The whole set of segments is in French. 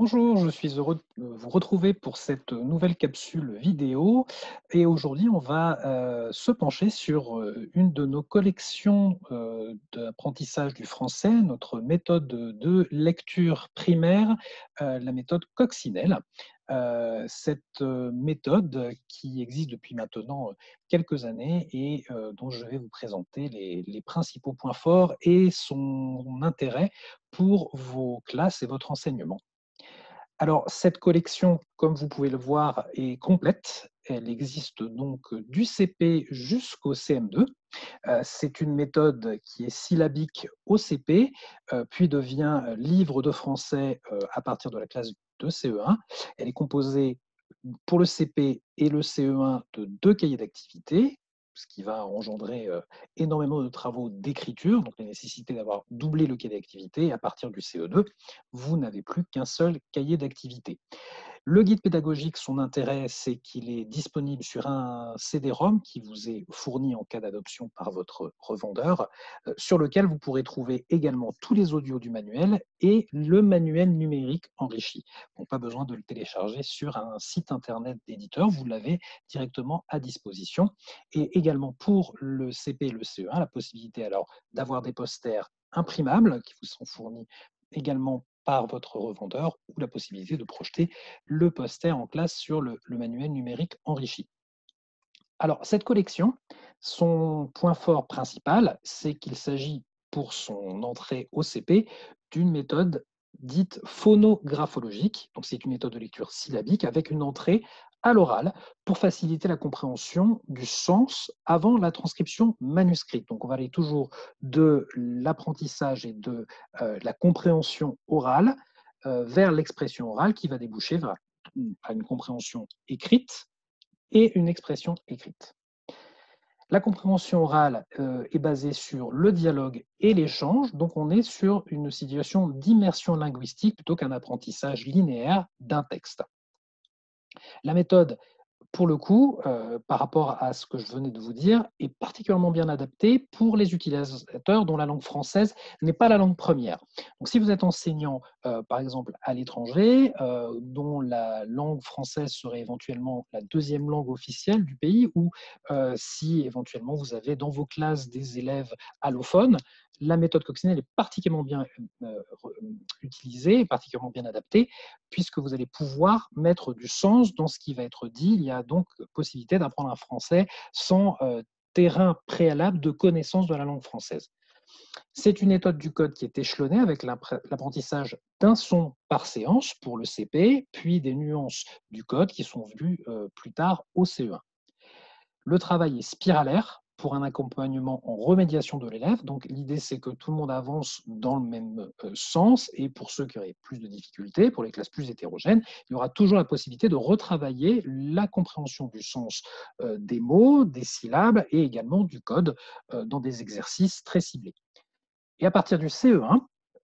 Bonjour, je suis heureux de vous retrouver pour cette nouvelle capsule vidéo et aujourd'hui on va se pencher sur une de nos collections d'apprentissage du français, notre méthode de lecture primaire, la méthode Coccinelle. Cette méthode qui existe depuis maintenant quelques années et dont je vais vous présenter les principaux points forts et son intérêt pour vos classes et votre enseignement. Alors, cette collection, comme vous pouvez le voir, est complète. Elle existe donc du CP jusqu'au CM2. C'est une méthode qui est syllabique au CP, puis devient livre de français à partir de la classe de CE1. Elle est composée pour le CP et le CE1 de 2 cahiers d'activités, ce qui va engendrer énormément de travaux d'écriture, donc la nécessité d'avoir doublé le cahier d'activité. À partir du CE2, vous n'avez plus qu'un seul cahier d'activité. Le guide pédagogique, son intérêt, c'est qu'il est disponible sur un CD-ROM qui vous est fourni en cas d'adoption par votre revendeur, sur lequel vous pourrez trouver également tous les audios du manuel et le manuel numérique enrichi. Donc, pas besoin de le télécharger sur un site internet d'éditeur, vous l'avez directement à disposition. Et également pour le CP et le CE1, la possibilité alors d'avoir des posters imprimables qui vous sont fournis également par votre revendeur ou la possibilité de projeter le poster en classe sur le manuel numérique enrichi. Alors, cette collection, son point fort principal, c'est qu'il s'agit pour son entrée au CP d'une méthode dite phonographologique. Donc, c'est une méthode de lecture syllabique avec une entrée à l'oral pour faciliter la compréhension du sens avant la transcription manuscrite. Donc, on va aller toujours de l'apprentissage et de la compréhension orale vers l'expression orale qui va déboucher vers une compréhension écrite et une expression écrite. La compréhension orale est basée sur le dialogue et l'échange, donc on est sur une situation d'immersion linguistique plutôt qu'un apprentissage linéaire d'un texte. La méthode, pour le coup, par rapport à ce que je venais de vous dire, est particulièrement bien adaptée pour les utilisateurs dont la langue française n'est pas la langue première. Donc, si vous êtes enseignant, par exemple, à l'étranger, dont la langue française serait éventuellement la deuxième langue officielle du pays, ou si éventuellement vous avez dans vos classes des élèves allophones, la méthode Coccinelle est particulièrement bien utilisée, particulièrement bien adaptée, puisque vous allez pouvoir mettre du sens dans ce qui va être dit. Il y a donc possibilité d'apprendre un français sans terrain préalable de connaissance de la langue française. C'est une méthode du code qui est échelonnée avec l'apprentissage d'un son par séance pour le CP, puis des nuances du code qui sont vues plus tard au CE1. Le travail est spiralaire, pour un accompagnement en remédiation de l'élève. Donc, l'idée, c'est que tout le monde avance dans le même sens. Et pour ceux qui auraient plus de difficultés, pour les classes plus hétérogènes, il y aura toujours la possibilité de retravailler la compréhension du sens des mots, des syllabes et également du code dans des exercices très ciblés. Et à partir du CE1,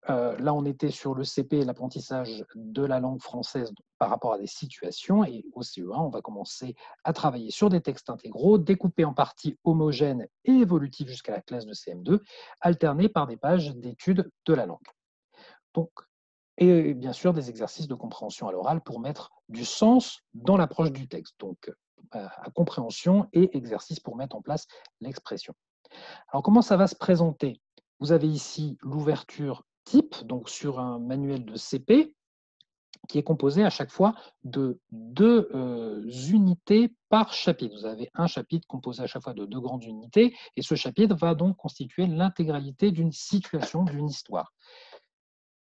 là, on était sur le CP, l'apprentissage de la langue française par rapport à des situations. Et au CE1, on va commencer à travailler sur des textes intégraux, découpés en parties homogènes et évolutifs jusqu'à la classe de CM2, alternés par des pages d'études de la langue. Donc, et bien sûr, des exercices de compréhension à l'oral pour mettre du sens dans l'approche du texte. Donc, à compréhension et exercice pour mettre en place l'expression. Alors, comment ça va se présenter? Vous avez ici l'ouverture type, donc sur un manuel de CP qui est composé à chaque fois de 2 unités par chapitre. Vous avez un chapitre composé à chaque fois de 2 grandes unités et ce chapitre va donc constituer l'intégralité d'une situation, d'une histoire.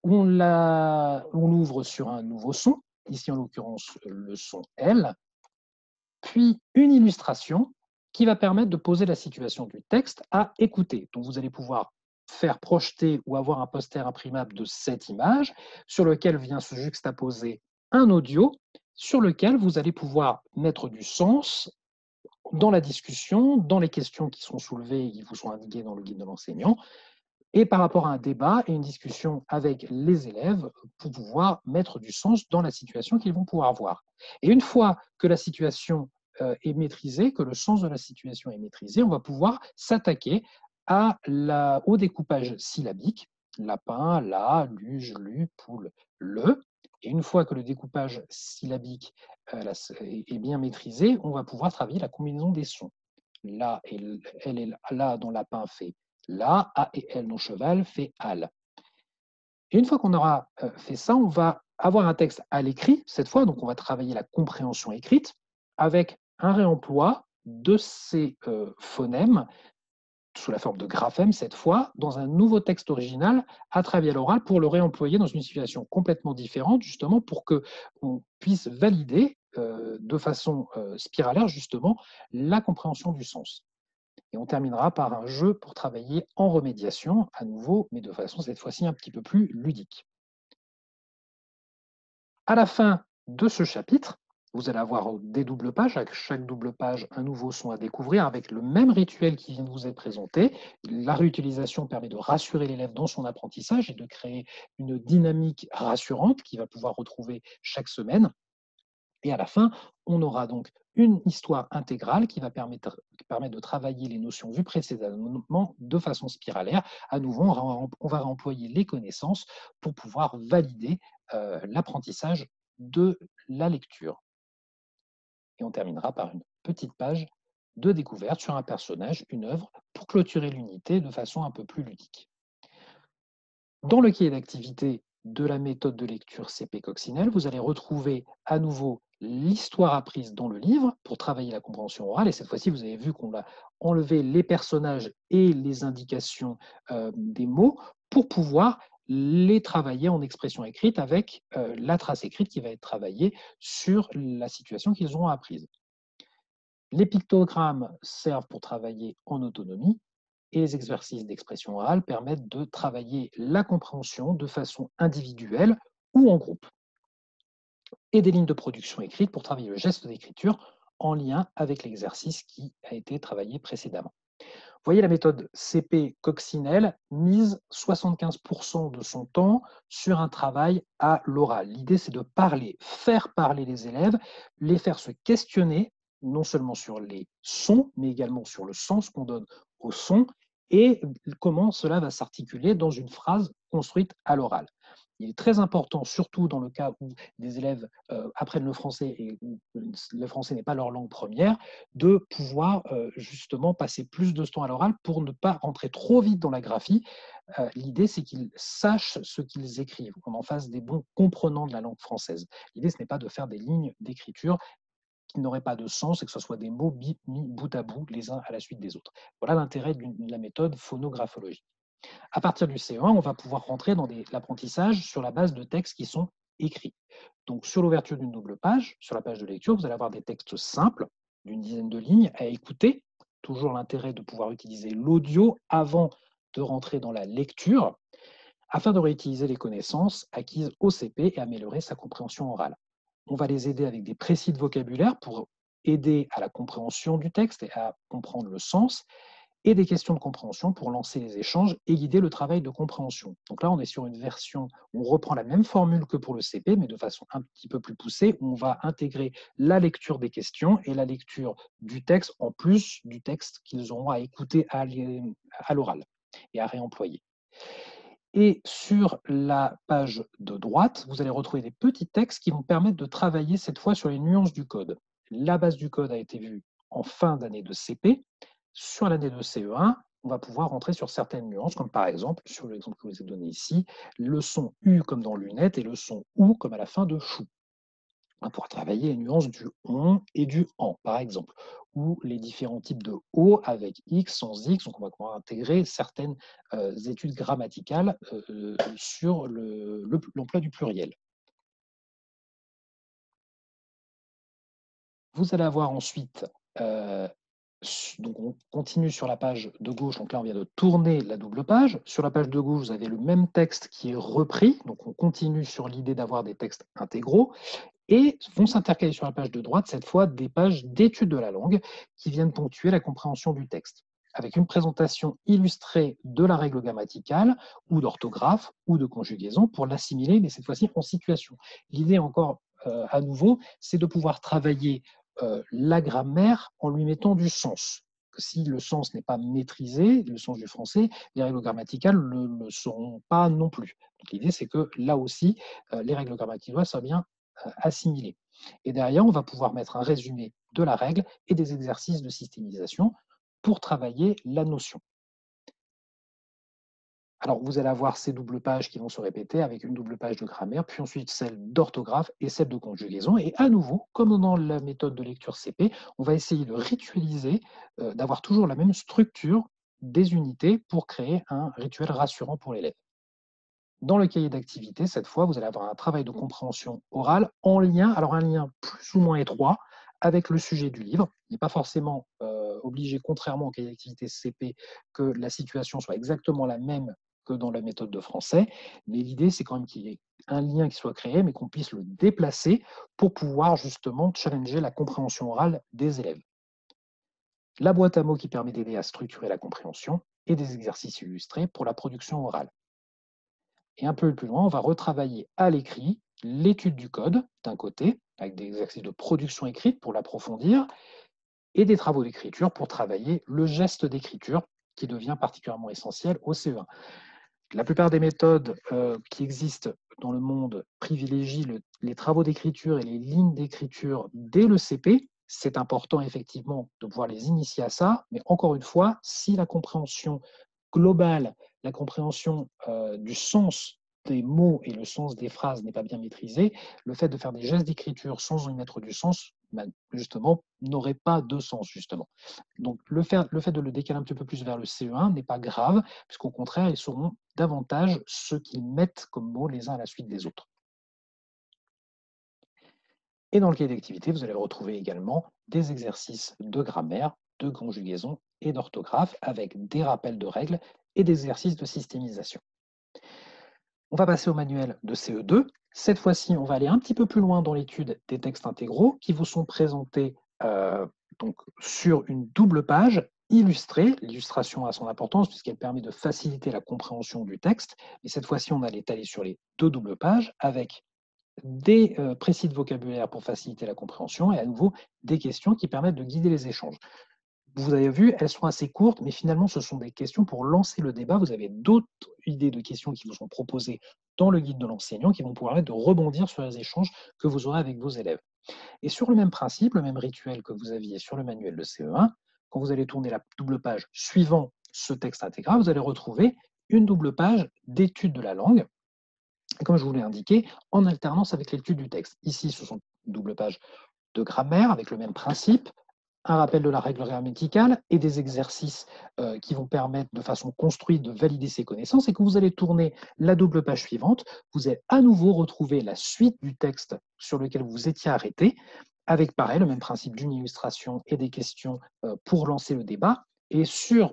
On l'ouvre sur un nouveau son, ici en l'occurrence le son L, puis une illustration qui va permettre de poser la situation du texte à écouter. Donc vous allez pouvoir faire projeter ou avoir un poster imprimable de cette image sur lequel vient se juxtaposer un audio sur lequel vous allez pouvoir mettre du sens dans la discussion, dans les questions qui sont soulevées et qui vous sont indiquées dans le guide de l'enseignant et par rapport à un débat et une discussion avec les élèves pour pouvoir mettre du sens dans la situation qu'ils vont pouvoir voir. Et une fois que la situation est maîtrisée, que le sens de la situation est maîtrisé, on va pouvoir s'attaquer au découpage syllabique, lapin, la, luge, lu, poule, le, Et une fois que le découpage syllabique est bien maîtrisé, on va pouvoir travailler la combinaison des sons. La et elle et la dans lapin fait la, a et elle dans cheval fait al. Et une fois qu'on aura fait ça, on va avoir un texte à l'écrit, cette fois, donc on va travailler la compréhension écrite avec un réemploi de ces phonèmes, sous la forme de graphèmes cette fois, dans un nouveau texte original à travers l'oral pour le réemployer dans une situation complètement différente, justement pour qu'on puisse valider de façon spiralaire justement la compréhension du sens. Et on terminera par un jeu pour travailler en remédiation à nouveau, mais de façon cette fois-ci un petit peu plus ludique. À la fin de ce chapitre, vous allez avoir des doubles pages, avec chaque double page un nouveau son à découvrir avec le même rituel qui vient de vous être présenté. La réutilisation permet de rassurer l'élève dans son apprentissage et de créer une dynamique rassurante qu'il va pouvoir retrouver chaque semaine. Et à la fin, on aura donc une histoire intégrale qui va permettre de travailler les notions vues précédemment de façon spiralaire. À nouveau, on va réemployer les connaissances pour pouvoir valider l'apprentissage de la lecture. Et on terminera par une petite page de découverte sur un personnage, une œuvre, pour clôturer l'unité de façon un peu plus ludique. Dans le cahier d'activité de la méthode de lecture CP Coccinelle, vous allez retrouver à nouveau l'histoire apprise dans le livre pour travailler la compréhension orale. Et cette fois-ci, vous avez vu qu'on a enlevé les personnages et les indications des mots pour pouvoir les travailler en expression écrite avec la trace écrite qui va être travaillée sur la situation qu'ils auront apprise. Les pictogrammes servent pour travailler en autonomie et les exercices d'expression orale permettent de travailler la compréhension de façon individuelle ou en groupe. Et des lignes de production écrites pour travailler le geste d'écriture en lien avec l'exercice qui a été travaillé précédemment. Vous voyez la méthode CP Coccinelle mise 75% de son temps sur un travail à l'oral. L'idée, c'est de parler, faire parler les élèves, les faire se questionner, non seulement sur les sons, mais également sur le sens qu'on donne aux sons et comment cela va s'articuler dans une phrase construite à l'oral. Il est très important, surtout dans le cas où des élèves apprennent le français et où le français n'est pas leur langue première, de pouvoir justement passer plus de temps à l'oral pour ne pas rentrer trop vite dans la graphie. L'idée, c'est qu'ils sachent ce qu'ils écrivent, qu'on en fasse des bons comprenants de la langue française. L'idée, ce n'est pas de faire des lignes d'écriture qui n'auraient pas de sens et que ce soit des mots mis bout à bout les uns à la suite des autres. Voilà l'intérêt de la méthode phonographologique. À partir du CE1, on va pouvoir rentrer dans l'apprentissage sur la base de textes qui sont écrits. Donc, sur l'ouverture d'une double page, sur la page de lecture, vous allez avoir des textes simples d'une dizaine de lignes à écouter. Toujours l'intérêt de pouvoir utiliser l'audio avant de rentrer dans la lecture afin de réutiliser les connaissances acquises au CP et améliorer sa compréhension orale. On va les aider avec des précis de vocabulaire pour aider à la compréhension du texte et à comprendre le sens, et des questions de compréhension pour lancer les échanges et guider le travail de compréhension. Donc là, on est sur une version où on reprend la même formule que pour le CP, mais de façon un petit peu plus poussée, où on va intégrer la lecture des questions et la lecture du texte, en plus du texte qu'ils auront à écouter à l'oral et à réemployer. Et sur la page de droite, vous allez retrouver des petits textes qui vont permettre de travailler cette fois sur les nuances du code. La base du code a été vue en fin d'année de CP. Sur l'année de CE1, on va pouvoir rentrer sur certaines nuances, comme par exemple, sur l'exemple que je vous ai donné ici, le son U comme dans lunettes et le son OU comme à la fin de chou. On va pouvoir travailler les nuances du ON et du EN, par exemple, ou les différents types de O avec X, sans X. Donc on va pouvoir intégrer certaines études grammaticales sur l'emploi du pluriel. Vous allez avoir ensuite... Donc on continue sur la page de gauche, donc là on vient de tourner la double page. Sur la page de gauche, vous avez le même texte qui est repris, donc on continue sur l'idée d'avoir des textes intégraux. Et vont s'intercaler sur la page de droite, cette fois, des pages d'études de la langue qui viennent ponctuer la compréhension du texte, avec une présentation illustrée de la règle grammaticale ou d'orthographe ou de conjugaison pour l'assimiler, mais cette fois-ci en situation. L'idée encore à nouveau, c'est de pouvoir travailler la grammaire en lui mettant du sens. si le sens n'est pas maîtrisé, le sens du français, les règles grammaticales ne le seront pas non plus. L'idée, c'est que là aussi, les règles grammaticales soient bien assimilées. Et derrière, on va pouvoir mettre un résumé de la règle et des exercices de systémisation pour travailler la notion. Alors, vous allez avoir ces doubles pages qui vont se répéter avec une double page de grammaire, puis ensuite celle d'orthographe et celle de conjugaison. Et à nouveau, comme dans la méthode de lecture CP, on va essayer de ritualiser, d'avoir toujours la même structure des unités pour créer un rituel rassurant pour l'élève. Dans le cahier d'activité, cette fois, vous allez avoir un travail de compréhension orale en lien, alors un lien plus ou moins étroit avec le sujet du livre. Il n'est pas forcément obligé, contrairement au cahier d'activité CP, que la situation soit exactement la même que dans la méthode de français, mais l'idée c'est quand même qu'il y ait un lien qui soit créé, mais qu'on puisse le déplacer pour pouvoir justement challenger la compréhension orale des élèves. La boîte à mots qui permet d'aider à structurer la compréhension et des exercices illustrés pour la production orale. Et un peu plus loin, on va retravailler à l'écrit l'étude du code d'un côté, avec des exercices de production écrite pour l'approfondir, et des travaux d'écriture pour travailler le geste d'écriture qui devient particulièrement essentiel au CE1. La plupart des méthodes qui existent dans le monde privilégient les travaux d'écriture et les lignes d'écriture dès le CP. C'est important effectivement de pouvoir les initier à ça, mais encore une fois, si la compréhension globale, la compréhension du sens des mots et le sens des phrases n'est pas bien maîtrisée, le fait de faire des gestes d'écriture sans y mettre du sens, ben, justement, n'aurait pas de sens, justement. Donc, le fait de le décaler un petit peu plus vers le CE1 n'est pas grave, puisqu'au contraire, ils seront davantage ceux qu'ils mettent comme mots les uns à la suite des autres. Et dans le cahier d'activité, vous allez retrouver également des exercices de grammaire, de conjugaison et d'orthographe, avec des rappels de règles et des exercices de systémisation. On va passer au manuel de CE2. Cette fois-ci, on va aller un petit peu plus loin dans l'étude des textes intégraux qui vous sont présentés donc sur une double page illustrée. L'illustration a son importance puisqu'elle permet de faciliter la compréhension du texte. Et cette fois-ci, on a l'étaler sur les deux doubles pages avec des précis de vocabulaire pour faciliter la compréhension et à nouveau des questions qui permettent de guider les échanges. Vous avez vu, elles sont assez courtes, mais finalement, ce sont des questions pour lancer le débat. Vous avez d'autres idées de questions qui vous sont proposées dans le guide de l'enseignant qui vont pouvoir de rebondir sur les échanges que vous aurez avec vos élèves. Et sur le même principe, le même rituel que vous aviez sur le manuel de CE1, quand vous allez tourner la double page suivant ce texte intégral, vous allez retrouver une double page d'étude de la langue, comme je vous l'ai indiqué, en alternance avec l'étude du texte. Ici, ce sont une double page de grammaire avec le même principe, un rappel de la règle grammaticale et des exercices qui vont permettre de façon construite de valider ses connaissances. Et quand vous allez tourner la double page suivante, vous allez à nouveau retrouver la suite du texte sur lequel vous vous étiez arrêté, avec pareil, le même principe d'une illustration et des questions pour lancer le débat. Et sur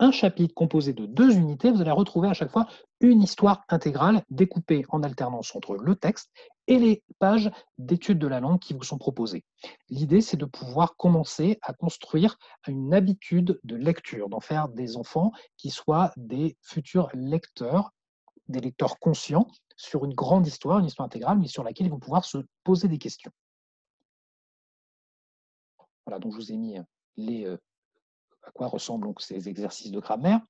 un chapitre composé de deux unités, vous allez retrouver à chaque fois une histoire intégrale découpée en alternance entre le texte et les pages d'études de la langue qui vous sont proposées. L'idée, c'est de pouvoir commencer à construire une habitude de lecture, d'en faire des enfants qui soient des futurs lecteurs, des lecteurs conscients sur une grande histoire, une histoire intégrale, mais sur laquelle ils vont pouvoir se poser des questions. Voilà, donc je vous ai mis les... à quoi ressemblent donc ces exercices de grammaire.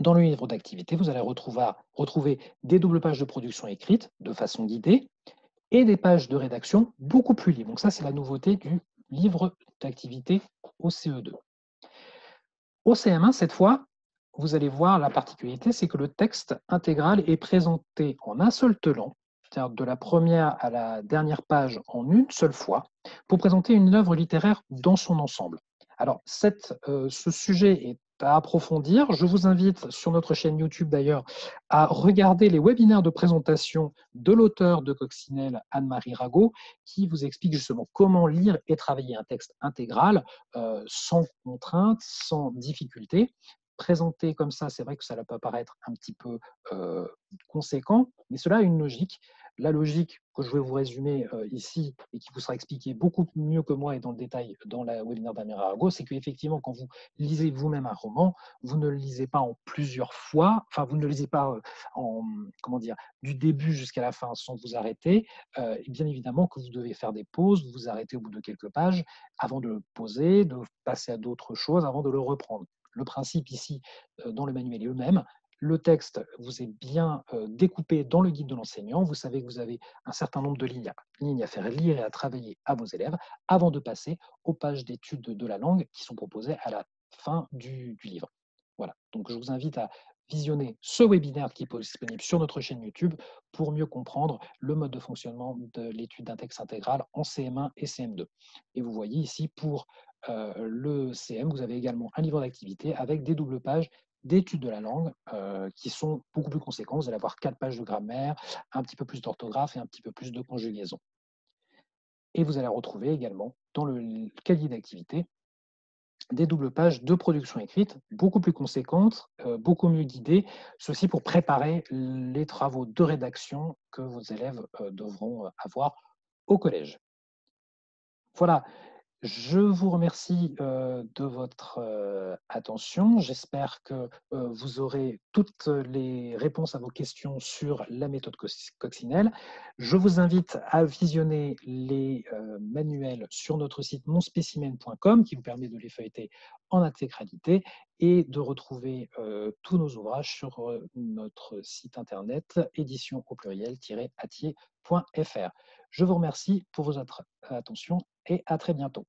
Dans le livre d'activité, vous allez retrouver des doubles pages de production écrite de façon guidée et des pages de rédaction beaucoup plus libres. Donc ça, c'est la nouveauté du livre d'activité au CE2. Au CM1, cette fois, vous allez voir la particularité, c'est que le texte intégral est présenté en un seul tenant, c'est-à-dire de la première à la dernière page en une seule fois, pour présenter une œuvre littéraire dans son ensemble. Alors, ce sujet est à approfondir. Je vous invite sur notre chaîne YouTube d'ailleurs à regarder les webinaires de présentation de l'auteur de Coccinelle, Anne-Marie Ragot, qui vous explique justement comment lire et travailler un texte intégral sans contrainte, sans difficulté. Présenté comme ça, c'est vrai que ça peut paraître un petit peu conséquent, mais cela a une logique. la logique que je vais vous résumer ici et qui vous sera expliquée beaucoup mieux que moi et dans le détail dans la webinaire d'Anne-Marie Ragot, c'est qu'effectivement, quand vous lisez vous-même un roman, vous ne le lisez pas en plusieurs fois, enfin, vous ne le lisez pas en, comment dire, du début jusqu'à la fin sans vous arrêter. Et bien évidemment que vous devez faire des pauses, vous vous arrêtez au bout de quelques pages avant de le poser, de passer à d'autres choses, avant de le reprendre. Le principe ici, dans le manuel est le même. Le texte vous est bien découpé dans le guide de l'enseignant. Vous savez que vous avez un certain nombre de lignes à faire lire et à travailler à vos élèves avant de passer aux pages d'études de la langue qui sont proposées à la fin du livre. Voilà, donc je vous invite à visionner ce webinaire qui est disponible sur notre chaîne YouTube pour mieux comprendre le mode de fonctionnement de l'étude d'un texte intégral en CM1 et CM2. Et vous voyez ici, pour le CM, vous avez également un livre d'activité avec des doubles pages d'études de la langue qui sont beaucoup plus conséquentes. Vous allez avoir 4 pages de grammaire, un petit peu plus d'orthographe et un petit peu plus de conjugaison. Et vous allez retrouver également dans le cahier d'activité des doubles pages de production écrite, beaucoup plus conséquentes, beaucoup mieux guidées, ceci pour préparer les travaux de rédaction que vos élèves devront avoir au collège. Voilà. Je vous remercie de votre attention. J'espère que vous aurez toutes les réponses à vos questions sur la méthode Coccinelle. Je vous invite à visionner les manuels sur notre site monspecimen.com qui vous permet de les feuilleter en intégralité et de retrouver tous nos ouvrages sur notre site internet édition au pluriel-atier.fr. Je vous remercie pour votre attention et à très bientôt.